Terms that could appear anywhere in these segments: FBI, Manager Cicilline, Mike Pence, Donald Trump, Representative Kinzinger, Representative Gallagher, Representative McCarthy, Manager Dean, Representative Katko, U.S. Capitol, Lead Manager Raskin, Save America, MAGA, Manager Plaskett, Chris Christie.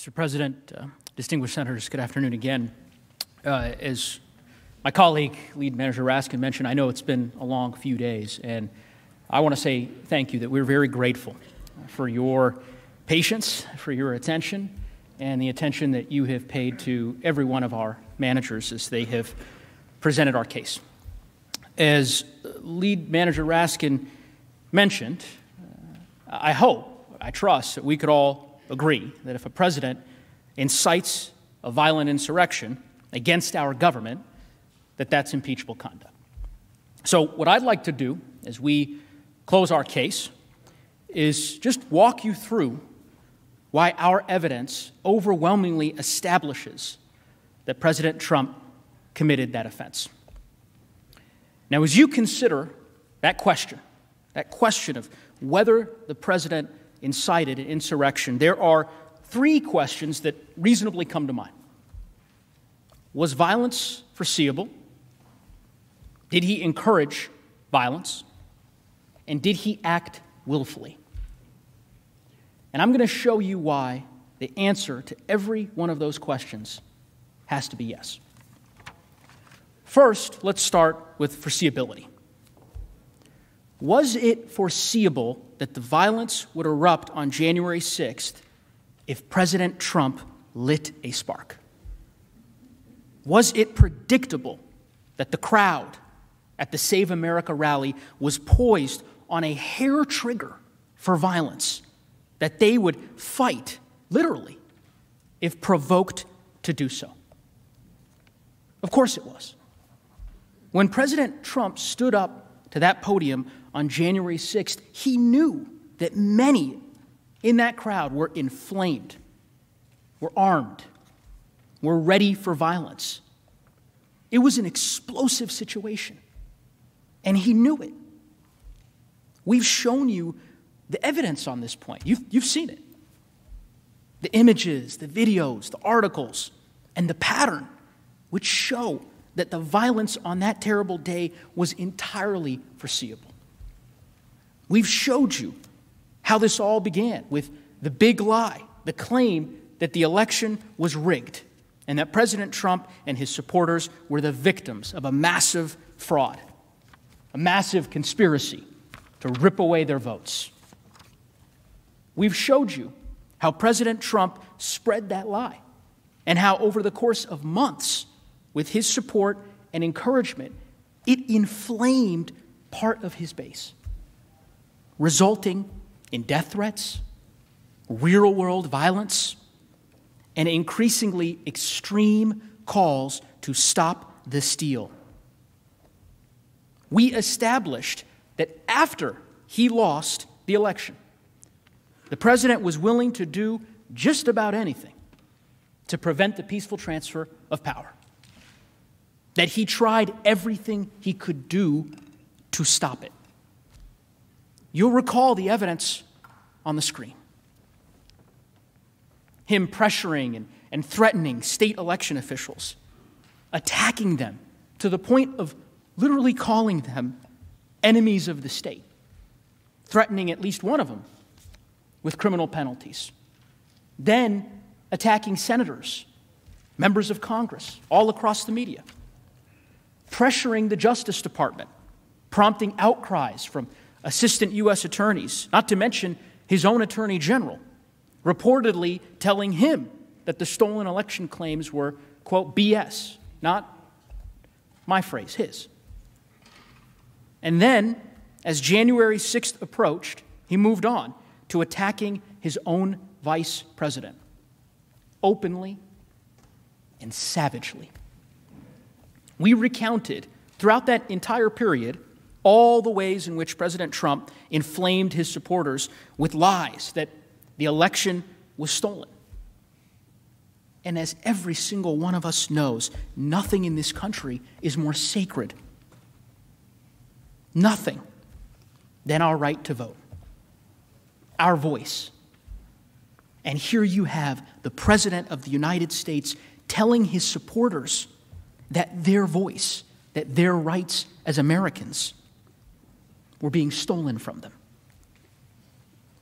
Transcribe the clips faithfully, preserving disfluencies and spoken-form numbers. Mister President, uh, distinguished senators, good afternoon again. Uh, as my colleague, Lead Manager Raskin, mentioned, I know it's been a long few days, and I want to say thank you, that we're very grateful for your patience, for your attention, and the attention that you have paid to every one of our managers as they have presented our case. As Lead Manager Raskin mentioned, I hope, I trust, that we could all agree that if a president incites a violent insurrection against our government, that that's impeachable conduct. So what I'd like to do as we close our case is just walk you through why our evidence overwhelmingly establishes that President Trump committed that offense. Now, as you consider that question, that question of whether the president incited an insurrection, there are three questions that reasonably come to mind. Was violence foreseeable? Did he encourage violence? And did he act willfully? And I'm going to show you why the answer to every one of those questions has to be yes. First, let's start with foreseeability. Was it foreseeable that the violence would erupt on January sixth if President Trump lit a spark? Was it predictable that the crowd at the Save America rally was poised on a hair trigger for violence, that they would fight, literally, if provoked to do so? Of course it was. When President Trump stood up to that podium on January sixth, he knew that many in that crowd were inflamed, were armed, were ready for violence. It was an explosive situation, and he knew it. We've shown you the evidence on this point. You've, you've seen it. The images, the videos, the articles, and the pattern, which show that the violence on that terrible day was entirely foreseeable. We've showed you how this all began with the big lie, the claim that the election was rigged, and that President Trump and his supporters were the victims of a massive fraud, a massive conspiracy to rip away their votes. We've showed you how President Trump spread that lie and how over the course of months, with his support and encouragement, it inflamed part of his base, resulting in death threats, real-world violence, and increasingly extreme calls to stop the steal. We established that after he lost the election, the president was willing to do just about anything to prevent the peaceful transfer of power, that he tried everything he could do to stop it. You'll recall the evidence on the screen. Him pressuring and, and threatening state election officials, attacking them to the point of literally calling them enemies of the state, threatening at least one of them with criminal penalties, then attacking senators, members of Congress, all across the media, pressuring the Justice Department, prompting outcries from assistant U S attorneys, not to mention his own attorney general, reportedly telling him that the stolen election claims were, quote, B S, not my phrase, his. And then, as January sixth approached, he moved on to attacking his own vice president, openly and savagely. We recounted throughout that entire period all the ways in which President Trump inflamed his supporters with lies that the election was stolen. And as every single one of us knows, nothing in this country is more sacred, nothing, than our right to vote, our voice. And here you have the President of the United States telling his supporters that their voice, that their rights as Americans were being stolen from them,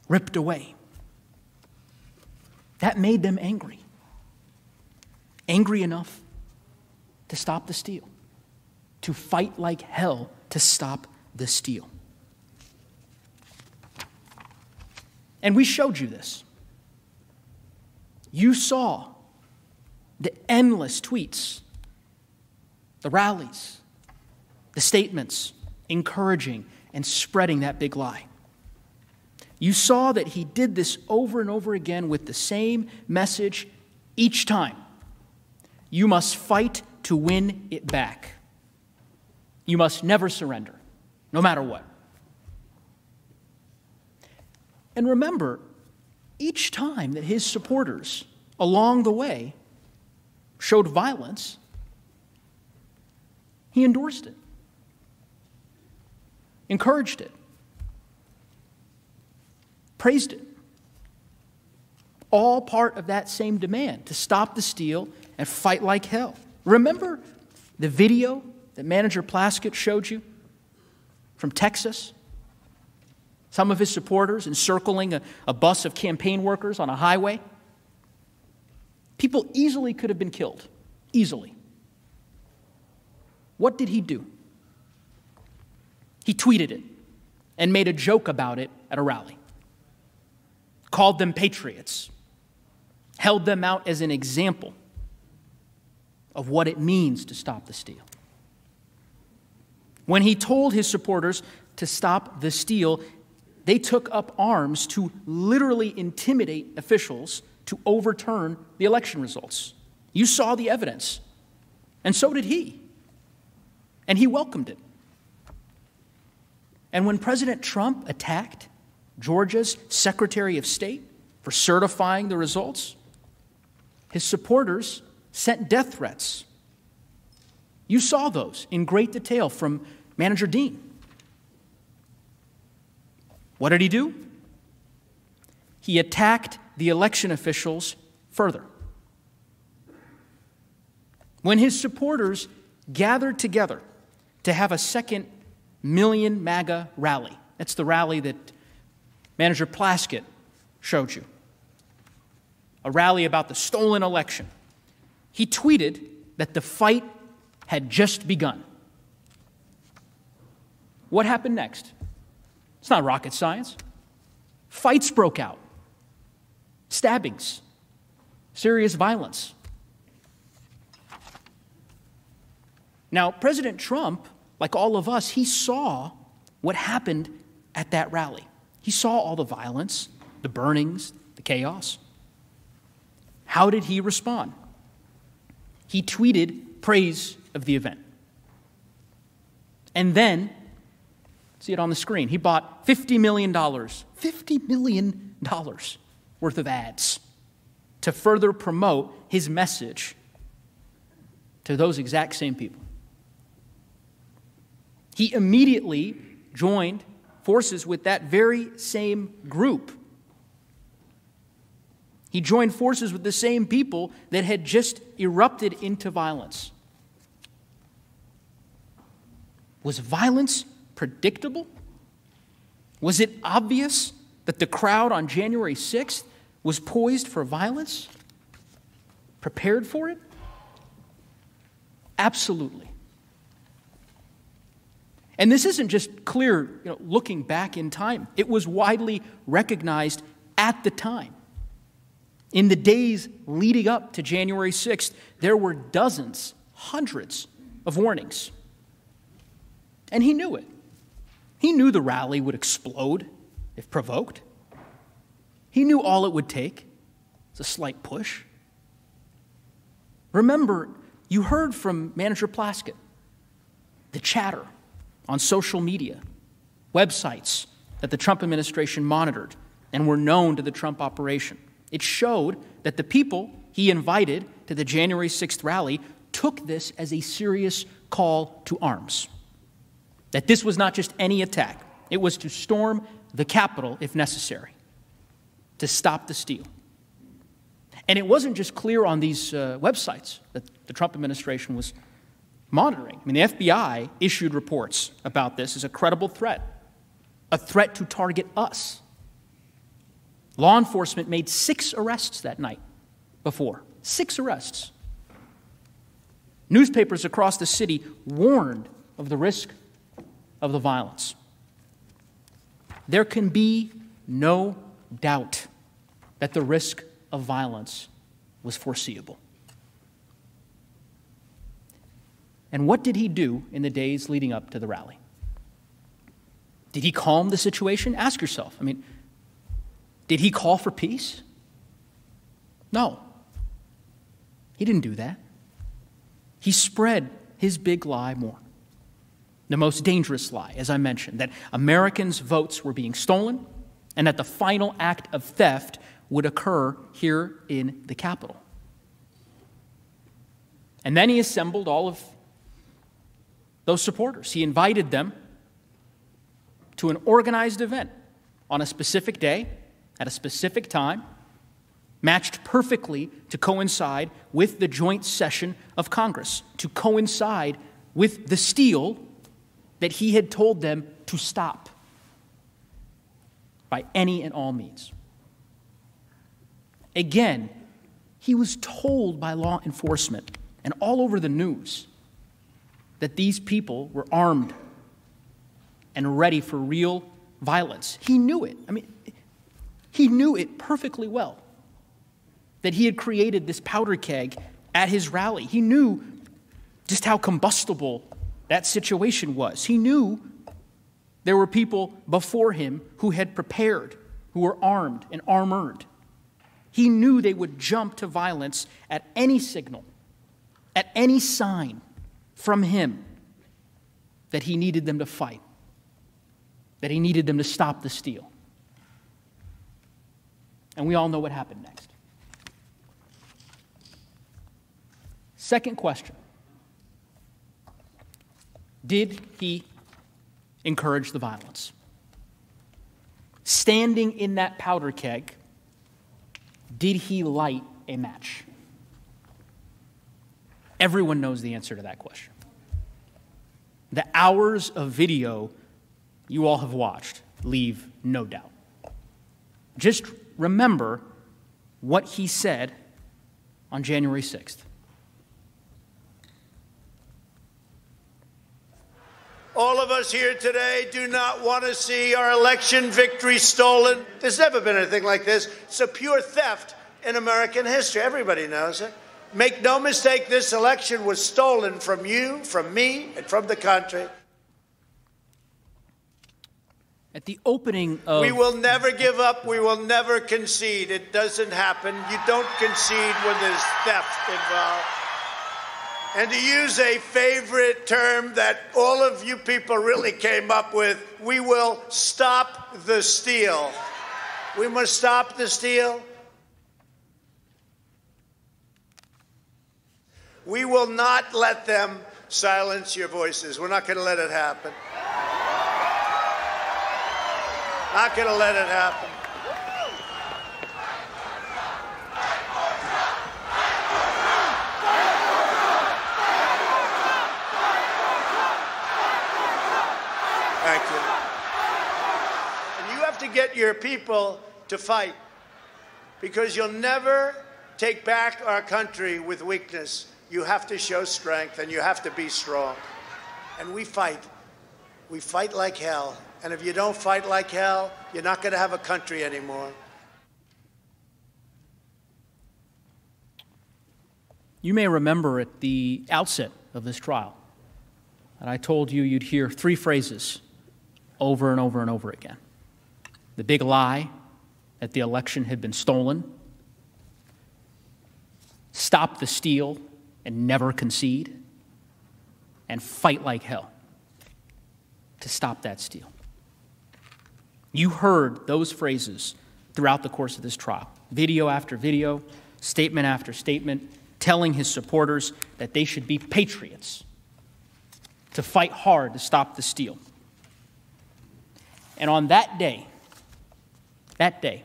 ripped away. That made them angry. Angry enough to stop the steal, to fight like hell to stop the steal. And we showed you this. You saw the endless tweets, the rallies, the statements encouraging and spreading that big lie. You saw that he did this over and over again with the same message each time. You must fight to win it back. You must never surrender, no matter what. And remember, each time that his supporters along the way showed violence, he endorsed it, encouraged it, praised it. All part of that same demand to stop the steal and fight like hell. Remember the video that Manager Plaskett showed you from Texas? Some of his supporters encircling a, a bus of campaign workers on a highway. People easily could have been killed. Easily. What did he do? He tweeted it and made a joke about it at a rally. Called them patriots. Held them out as an example of what it means to stop the steal. When he told his supporters to stop the steal, they took up arms to literally intimidate officials to overturn the election results. You saw the evidence, and so did he, and he welcomed it. And when President Trump attacked Georgia's Secretary of State for certifying the results, his supporters sent death threats. You saw those in great detail from Manager Dean. What did he do? He attacked the election officials further. When his supporters gathered together to have a second Million MAGA rally, that's the rally that Manager Plaskett showed you, a rally about the stolen election, he tweeted that the fight had just begun. What happened next? It's not rocket science. Fights broke out. Stabbings. Serious violence. Now, President Trump, like all of us, he saw what happened at that rally. He saw all the violence, the burnings, the chaos. How did he respond? He tweeted praise of the event. And then, see it on the screen, he bought fifty million dollars, fifty million dollars worth of ads to further promote his message to those exact same people. He immediately joined forces with that very same group. He joined forces with the same people that had just erupted into violence. Was violence predictable? Was it obvious that the crowd on January sixth was poised for violence? Prepared for it? Absolutely. And this isn't just clear, you know, looking back in time. It was widely recognized at the time. In the days leading up to January sixth, there were dozens, hundreds of warnings. And he knew it. He knew the rally would explode if provoked. He knew all it would take. It's a slight push. Remember, you heard from Manager Plaskett, the chatter on social media, websites that the Trump administration monitored and were known to the Trump operation. It showed that the people he invited to the January sixth rally took this as a serious call to arms. That this was not just any attack. It was to storm the Capitol, if necessary, to stop the steal. And it wasn't just clear on these uh, websites that the Trump administration was monitoring. I mean, the F B I issued reports about this as a credible threat, a threat to target us. Law enforcement made six arrests that night before. Six arrests. Newspapers across the city warned of the risk of the violence. There can be no doubt that the risk of violence was foreseeable. And what did he do in the days leading up to the rally? Did he calm the situation? Ask yourself. I mean, did he call for peace? No. He didn't do that. He spread his big lie more. The most dangerous lie, as I mentioned, that Americans' votes were being stolen and that the final act of theft would occur here in the Capitol. And then he assembled all of those supporters. He invited them to an organized event on a specific day, at a specific time, matched perfectly to coincide with the joint session of Congress, to coincide with the steal that he had told them to stop by any and all means. Again, he was told by law enforcement and all over the news that these people were armed and ready for real violence. He knew it. I mean, he knew it perfectly well, that he had created this powder keg at his rally. He knew just how combustible that situation was. He knew there were people before him who had prepared, who were armed and armored. He knew they would jump to violence at any signal, at any sign from him that he needed them to fight, that he needed them to stop the steal. And we all know what happened next. Second question. Did he encourage the violence? Standing in that powder keg, did he light a match? Everyone knows the answer to that question. The hours of video you all have watched leave no doubt. Just remember what he said on January sixth. All of us here today do not want to see our election victory stolen. There's never been anything like this. It's a pure theft in American history. Everybody knows it. Make no mistake, this election was stolen from you, from me, and from the country. At the opening of... We will never give up. We will never concede. It doesn't happen. You don't concede when there's theft involved. And to use a favorite term that all of you people really came up with, we will stop the steal. We must stop the steal. We will not let them silence your voices. We're not going to let it happen. Not going to let it happen. Thank you. And you have to get your people to fight, because you'll never take back our country with weakness. You have to show strength, and you have to be strong. And we fight. We fight like hell. And if you don't fight like hell, you're not going to have a country anymore. You may remember at the outset of this trial that I told you you'd hear three phrases over and over and over again. The big lie that the election had been stolen, stop the steal and never concede, and fight like hell to stop that steal. You heard those phrases throughout the course of this trial, video after video, statement after statement, telling his supporters that they should be patriots, to fight hard to stop the steal. And on that day, that day,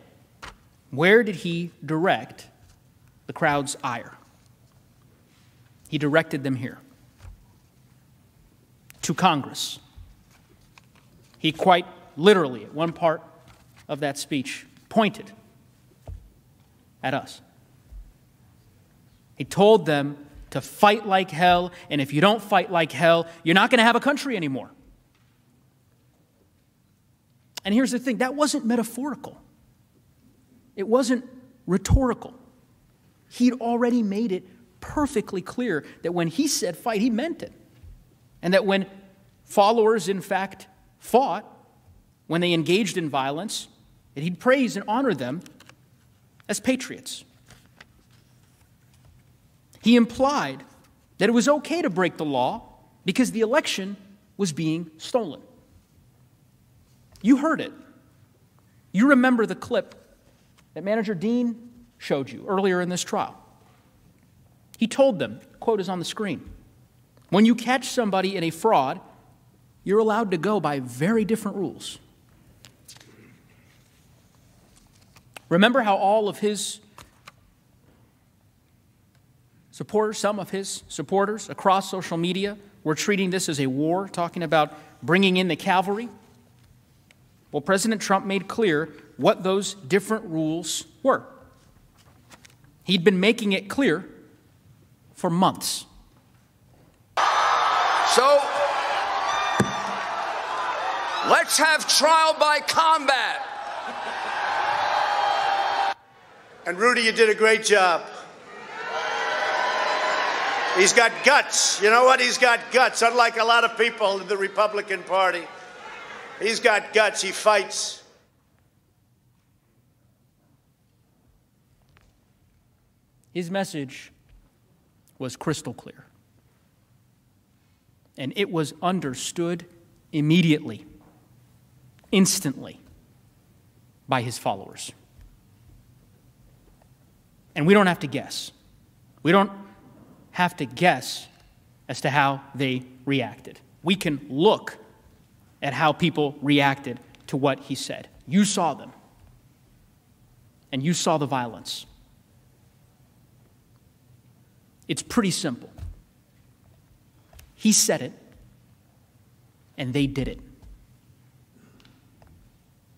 where did he direct the crowd's ire? He directed them here, to Congress. He quite literally, at one part of that speech, pointed at us. He told them to fight like hell, and if you don't fight like hell, you're not going to have a country anymore. And here's the thing, that wasn't metaphorical. It wasn't rhetorical. He'd already made it perfectly clear that when he said fight, he meant it. And that when followers, in fact, fought, when they engaged in violence, that he'd praise and honor them as patriots. He implied that it was okay to break the law because the election was being stolen. You heard it. You remember the clip that Manager Dean showed you earlier in this trial. He told them, the quote is on the screen, when you catch somebody in a fraud, you're allowed to go by very different rules. Remember how all of his supporters, some of his supporters across social media were treating this as a war, talking about bringing in the cavalry? Well, President Trump made clear what those different rules were. He'd been making it clear for months. So, let's have trial by combat. And Rudy, you did a great job. He's got guts. You know what? He's got guts, unlike a lot of people in the Republican Party. He's got guts. He fights. His message was crystal clear. And it was understood immediately, instantly, by his followers. And we don't have to guess. We don't have to guess as to how they reacted. We can look at how people reacted to what he said. You saw them. And you saw the violence. It's pretty simple. He said it, and they did it.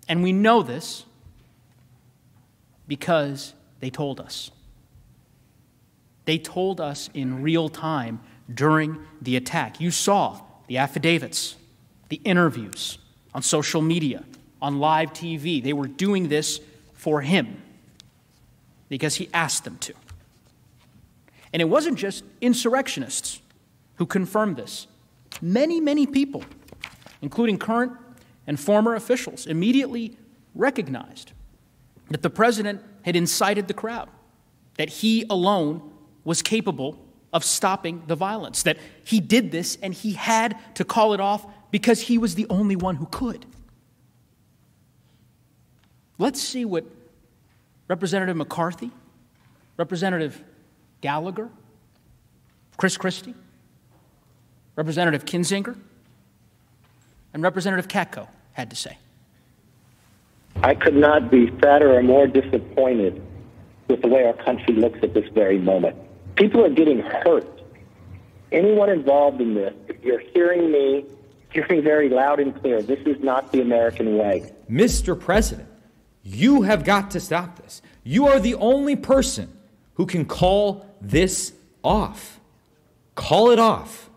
And we know this because they told us. They told us in real time during the attack. You saw the affidavits, the interviews on social media, on live T V. They were doing this for him because he asked them to. And it wasn't just insurrectionists who confirmed this. Many, many people, including current and former officials, immediately recognized that the president had incited the crowd, that he alone was capable of stopping the violence, that he did this and he had to call it off because he was the only one who could. Let's see what Representative McCarthy, Representative Gallagher, Chris Christie, Representative Kinzinger, and Representative Katko had to say. I could not be fatter or more disappointed with the way our country looks at this very moment. People are getting hurt. Anyone involved in this, if you're hearing me, hear me very loud and clear. This is not the American way. Mister President, you have got to stop this. You are the only person who can call this off. Call it off.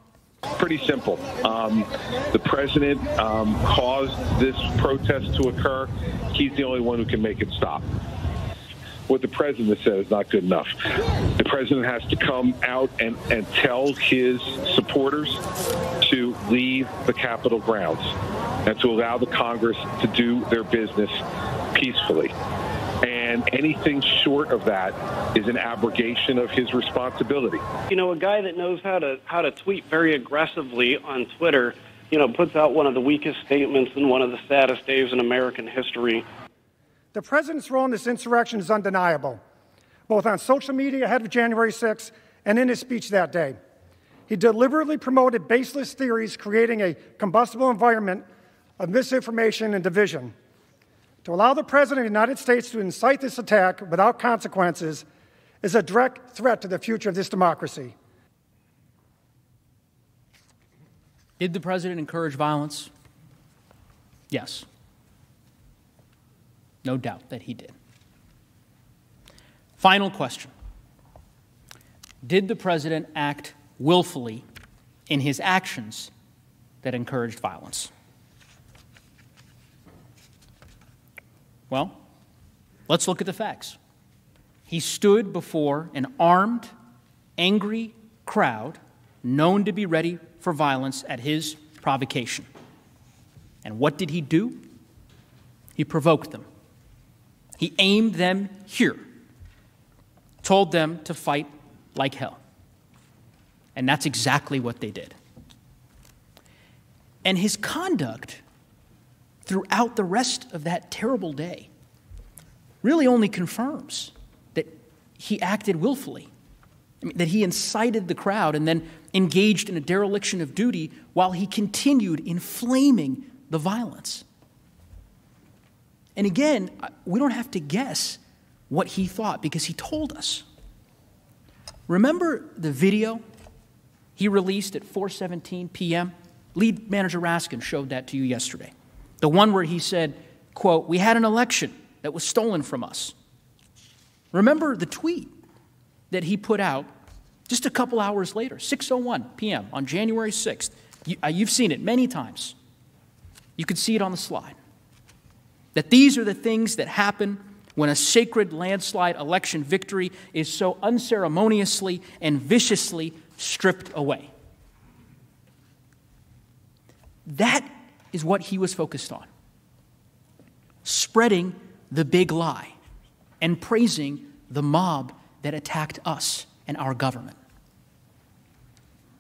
Pretty simple. Um, the president um, caused this protest to occur. He's the only one who can make it stop. What the president said is not good enough. The president has to come out and, and tell his supporters to leave the Capitol grounds and to allow the Congress to do their business peacefully. And anything short of that is an abrogation of his responsibility. You know, a guy that knows how to how to tweet very aggressively on Twitter, you know, puts out one of the weakest statements and one of the saddest days in American history. The president's role in this insurrection is undeniable, both on social media ahead of January sixth and in his speech that day. He deliberately promoted baseless theories, creating a combustible environment of misinformation and division. To allow the President of the United States to incite this attack without consequences is a direct threat to the future of this democracy. Did the President encourage violence? Yes. No doubt that he did. Final question. Did the president act willfully in his actions that encouraged violence? Well, let's look at the facts. He stood before an armed, angry crowd known to be ready for violence at his provocation. And what did he do? He provoked them. He aimed them here, told them to fight like hell. And that's exactly what they did. And his conduct throughout the rest of that terrible day really only confirms that he acted willfully, I mean, that he incited the crowd and then engaged in a dereliction of duty while he continued inflaming the violence. And again, we don't have to guess what he thought because he told us. Remember the video he released at four seventeen p m? Lead Manager Raskin showed that to you yesterday. The one where he said, quote, "We had an election that was stolen from us." Remember the tweet that he put out just a couple hours later, six oh one p m on January sixth. You, uh, you've seen it many times. You can see it on the slide. That these are the things that happen when a sacred landslide election victory is so unceremoniously and viciously stripped away. That is what he was focused on, spreading the big lie and praising the mob that attacked us and our government.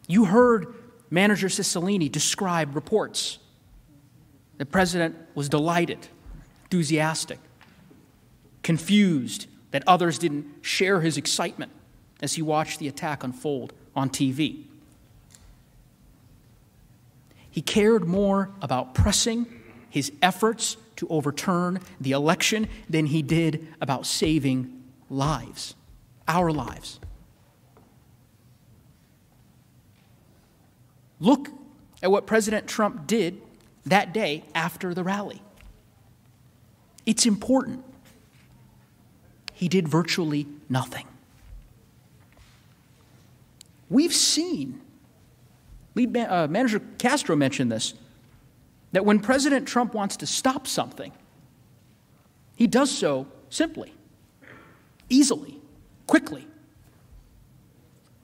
You heard Manager Cicilline describe reports. The president was delighted, enthusiastic, confused that others didn't share his excitement as he watched the attack unfold on T V. He cared more about pressing his efforts to overturn the election than he did about saving lives, our lives. Look at what President Trump did that day after the rally. It's important. He did virtually nothing. We've seen, Lead Man, uh, Manager Castro mentioned this, that when President Trump wants to stop something, he does so simply, easily, quickly.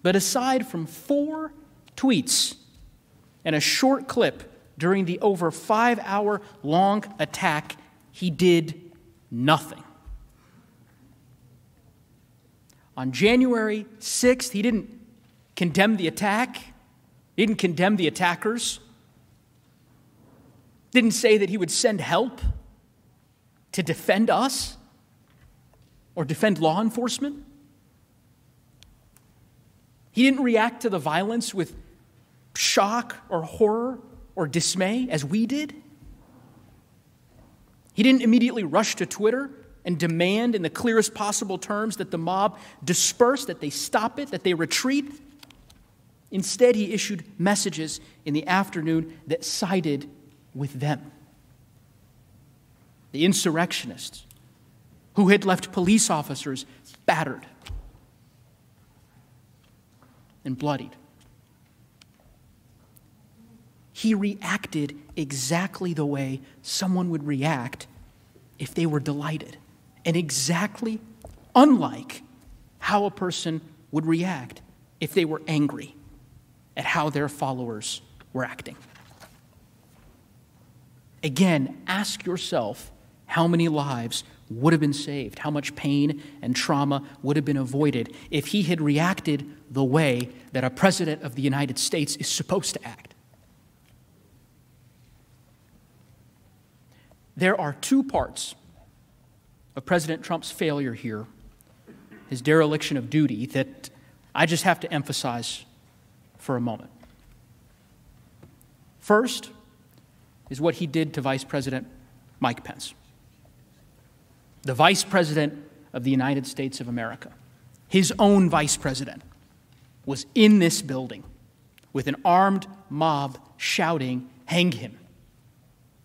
But aside from four tweets and a short clip during the over five hour long attack, he did nothing. On January sixth, he didn't condemn the attack, he didn't condemn the attackers, didn't say that he would send help to defend us or defend law enforcement. He didn't react to the violence with shock or horror or dismay as we did. He didn't immediately rush to Twitter and demand in the clearest possible terms that the mob disperse, that they stop it, that they retreat. Instead, he issued messages in the afternoon that sided with them, the insurrectionists who had left police officers battered and bloodied. He reacted exactly the way someone would react if they were delighted, and exactly unlike how a person would react if they were angry at how their followers were acting. Again, ask yourself how many lives would have been saved, how much pain and trauma would have been avoided if he had reacted the way that a president of the United States is supposed to act. There are two parts of President Trump's failure here, his dereliction of duty, that I just have to emphasize for a moment. First is what he did to Vice President Mike Pence, the Vice President of the United States of America. His own Vice President was in this building with an armed mob shouting, "Hang him."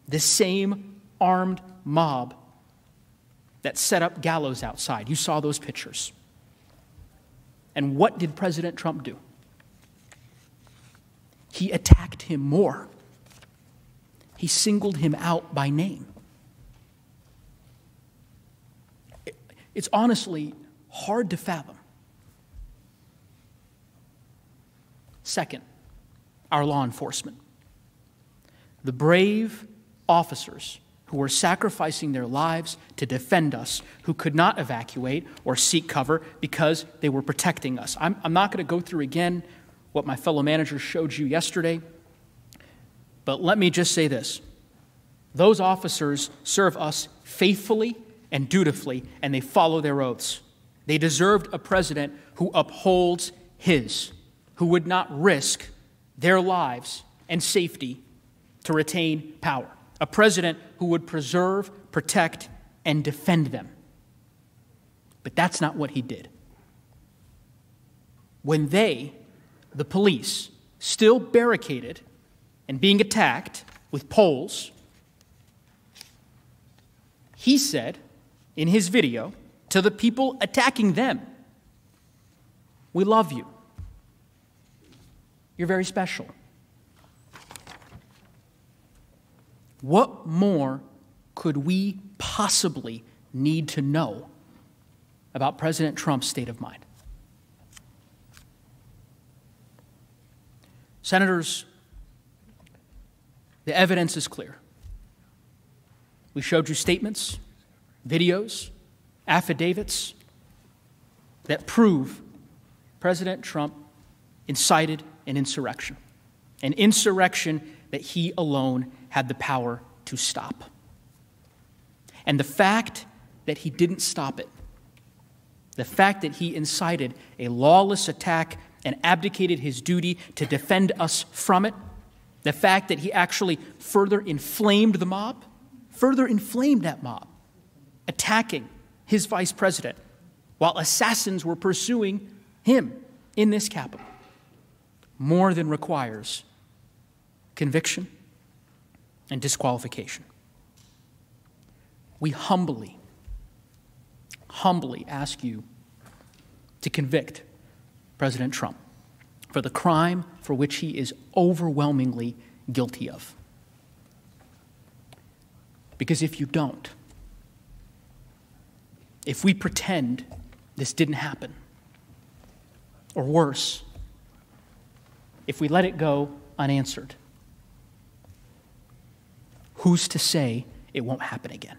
The same armed mob that set up gallows outside. You saw those pictures. And what did President Trump do? He attacked him more. He singled him out by name. It's honestly hard to fathom. Second, our law enforcement. The brave officers who were sacrificing their lives to defend us, who could not evacuate or seek cover because they were protecting us. I'm, I'm not going to go through again what my fellow managers showed you yesterday, but let me just say this. Those officers serve us faithfully and dutifully, and they follow their oaths. They deserved a president who upholds his, who would not risk their lives and safety to retain power. A president who would preserve, protect, and defend them. But that's not what he did. When they, the police, still barricaded and being attacked with poles, he said in his video to the people attacking them, "We love you. You're very special." What more could we possibly need to know about President Trump's state of mind? Senators, the evidence is clear. We showed you statements, videos, affidavits that prove President Trump incited an insurrection, an insurrection that he alone had the power to stop. And the fact that he didn't stop it, the fact that he incited a lawless attack and abdicated his duty to defend us from it, the fact that he actually further inflamed the mob, further inflamed that mob, attacking his vice president while assassins were pursuing him in this Capitol, more than requires conviction and disqualification. We humbly, humbly ask you to convict President Trump for the crime for which he is overwhelmingly guilty of. Because if you don't, if we pretend this didn't happen, or worse, if we let it go unanswered, who's to say it won't happen again?